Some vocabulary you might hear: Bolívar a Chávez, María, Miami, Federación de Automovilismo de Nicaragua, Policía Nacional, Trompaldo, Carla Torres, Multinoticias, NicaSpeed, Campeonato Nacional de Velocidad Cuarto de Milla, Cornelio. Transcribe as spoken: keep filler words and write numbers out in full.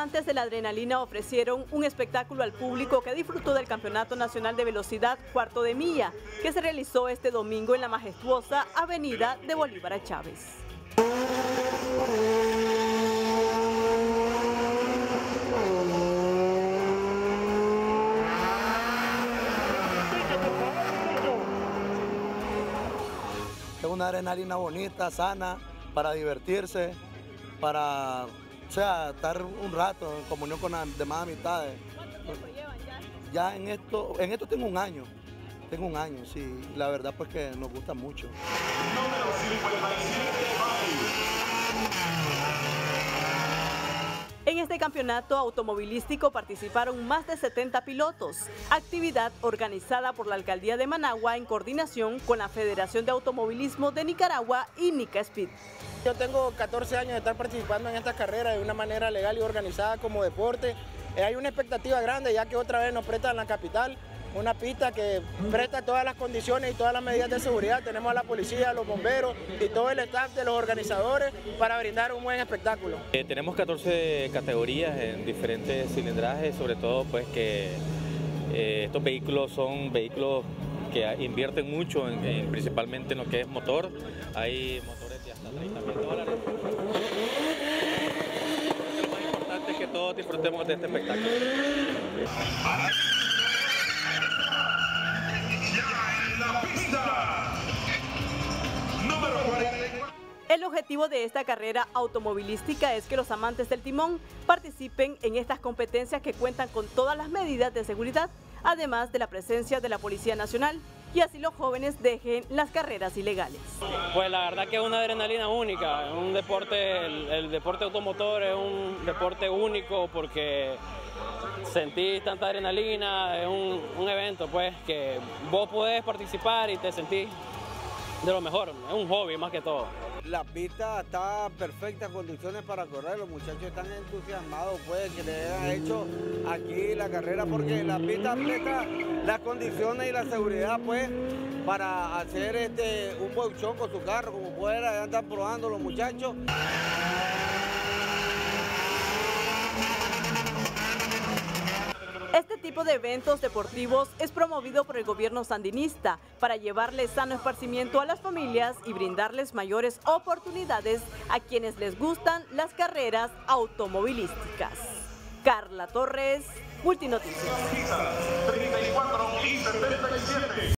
amantes de la adrenalina ofrecieron un espectáculo al público que disfrutó del Campeonato Nacional de Velocidad Cuarto de Milla, que se realizó este domingo en la majestuosa avenida de Bolívar a Chávez. Es una adrenalina bonita, sana, para divertirse, para, o sea, estar un rato en comunión con las demás amistades. ¿Cuánto tiempo llevan ya? Ya en esto, en esto tengo un año, tengo un año, sí, la verdad pues que nos gusta mucho. En este campeonato automovilístico participaron más de setenta pilotos, actividad organizada por la Alcaldía de Managua en coordinación con la Federación de Automovilismo de Nicaragua y NicaSpeed. Yo tengo catorce años de estar participando en esta carrera de una manera legal y organizada como deporte. Eh, hay una expectativa grande ya que otra vez nos prestan la capital, una pista que presta todas las condiciones y todas las medidas de seguridad. Tenemos a la policía, a los bomberos y todo el staff de los organizadores para brindar un buen espectáculo. Eh, tenemos catorce categorías en diferentes cilindrajes, sobre todo pues que eh, estos vehículos son vehículos que invierten mucho, en, en, principalmente en lo que es motor. Hay motores de hasta treinta mil dólares. Lo más importante es que todos disfrutemos de este espectáculo. El objetivo de esta carrera automovilística es que los amantes del timón participen en estas competencias que cuentan con todas las medidas de seguridad, además de la presencia de la Policía Nacional, y así los jóvenes dejen las carreras ilegales. Pues la verdad que es una adrenalina única, un deporte, el, el deporte automotor es un deporte único porque sentís tanta adrenalina, es un, un evento pues que vos podés participar y te sentís de lo mejor, es un hobby más que todo. La pista está en perfectas condiciones para correr, los muchachos están entusiasmados pues que le hayan hecho aquí la carrera porque la pista presta las condiciones y la seguridad pues para hacer este, un buen show con su carro, como pueda, ya están probando los muchachos. Este tipo de eventos deportivos es promovido por el gobierno sandinista para llevarle sano esparcimiento a las familias y brindarles mayores oportunidades a quienes les gustan las carreras automovilísticas. Carla Torres, Multinoticias.